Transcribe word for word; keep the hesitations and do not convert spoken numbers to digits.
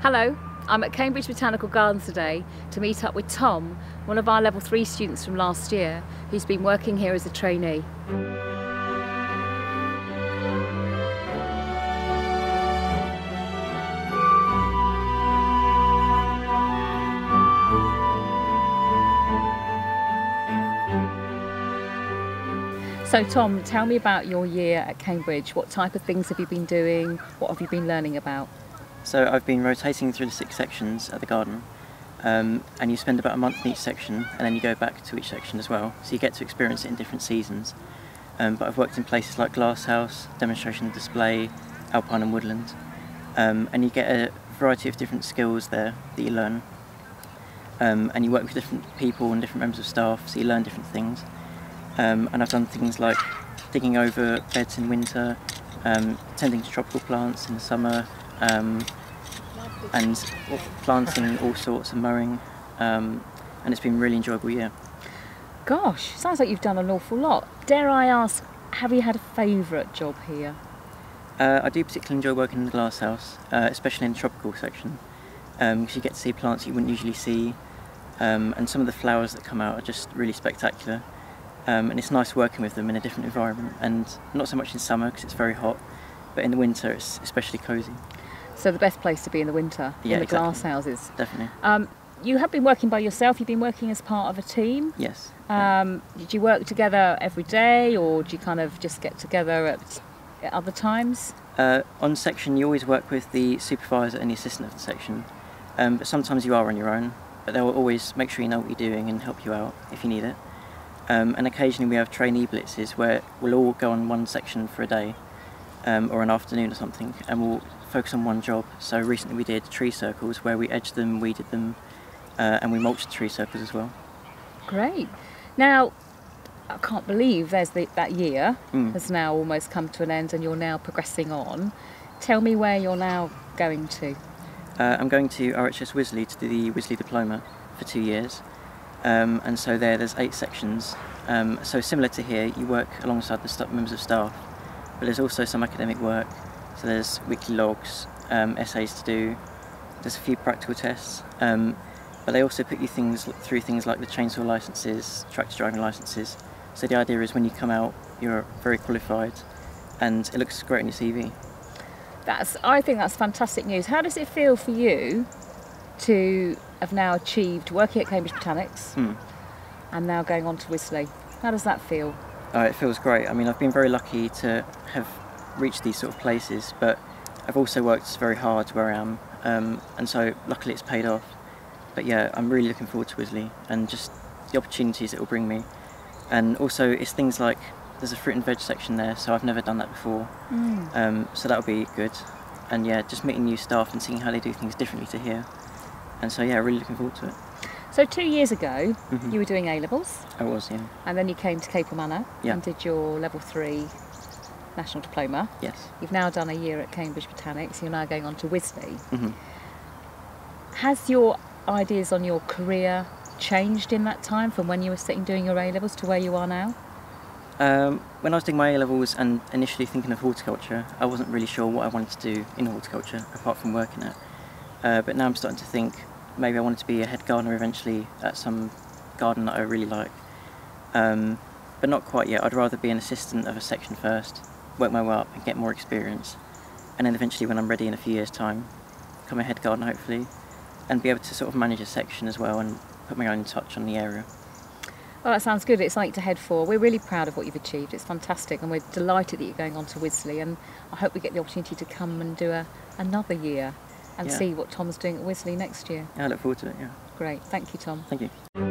Hello, I'm at Cambridge Botanical Gardens today to meet up with Tom, one of our level three students from last year, who's been working here as a trainee. So Tom, tell me about your year at Cambridge. What type of things have you been doing? What have you been learning about? So I've been rotating through the six sections at the garden, um, and you spend about a month in each section, and then you go back to each section as well, so you get to experience it in different seasons. Um, but I've worked in places like Glasshouse, Demonstration and Display, Alpine and Woodland, um, and you get a variety of different skills there that you learn. Um, and you work with different people and different members of staff, so you learn different things. Um, and I've done things like digging over beds in winter, um, tending to tropical plants in the summer, Um, and planting all sorts and mowing, um, and it's been a really enjoyable year. Gosh, sounds like you've done an awful lot. Dare I ask, have you had a favourite job here? Uh, I do particularly enjoy working in the glasshouse, uh, especially in the tropical section, because um, you get to see plants you wouldn't usually see, um, and some of the flowers that come out are just really spectacular, um, and it's nice working with them in a different environment, and not so much in summer because it's very hot, but in the winter it's especially cosy. So the best place to be in the winter, yeah, in the exactly. glass houses. Definitely. Um, you have been working by yourself, you've been working as part of a team. Yes. Um, yeah. Did you work together every day, or do you kind of just get together at, at other times? Uh, on section you always work with the supervisor and the assistant of the section, um, but sometimes you are on your own, but they will always make sure you know what you're doing and help you out if you need it. Um, and occasionally we have trainee blitzes where we'll all go on one section for a day, um, or an afternoon or something, and we'll focus on one job. So recently we did tree circles where we edged them, weeded them, uh, and we mulched tree circles as well. Great. Now, I can't believe there's the, that year mm. has now almost come to an end and you're now progressing on. Tell me where you're now going to. Uh, I'm going to R H S Wisley to do the Wisley Diploma for two years. Um, and so there, there's eight sections. Um, so similar to here, you work alongside the members of staff, but there's also some academic work. So there's weekly logs, um, essays to do, there's a few practical tests, um, but they also put you things through things like the chainsaw licences, tractor driving licences. So the idea is when you come out, you're very qualified and it looks great on your C V. That's, I think that's fantastic news. How does it feel for you to have now achieved working at Cambridge Botanics mm. and now going on to Wisley? How does that feel? Oh, it feels great. I mean, I've been very lucky to have reach these sort of places, but I've also worked very hard where I am, um, and so luckily it's paid off. But yeah, I'm really looking forward to Wisley and just the opportunities it will bring me, and also it's things like there's a fruit and veg section there, so I've never done that before, mm. um, so that'll be good. And yeah, just meeting new staff and seeing how they do things differently to here, and so yeah, really looking forward to it. So two years ago mm-hmm. you were doing A levels. I was, yeah. And then you came to Capel Manor yeah. and did your level three National Diploma. Yes. You've now done a year at Cambridge Botanics, you're now going on to Wisley. Mm-hmm. Has your ideas on your career changed in that time from when you were sitting doing your A levels to where you are now? Um, when I was doing my A levels and initially thinking of horticulture, I wasn't really sure what I wanted to do in horticulture apart from working it. Uh, but now I'm starting to think maybe I wanted to be a head gardener eventually at some garden that I really like. Um, but not quite yet. I'd rather be an assistant of a section first, work my way up and get more experience, and then eventually when I'm ready in a few years time become a head gardener hopefully and be able to sort of manage a section as well and put my own touch on the area. Well, that sounds good. It's like to head for. We're really proud of what you've achieved. It's fantastic and we're delighted that you're going on to Wisley, and I hope we get the opportunity to come and do a, another year and yeah. see what Tom's doing at Wisley next year. Yeah, I look forward to it, yeah. Great. Thank you, Tom. Thank you.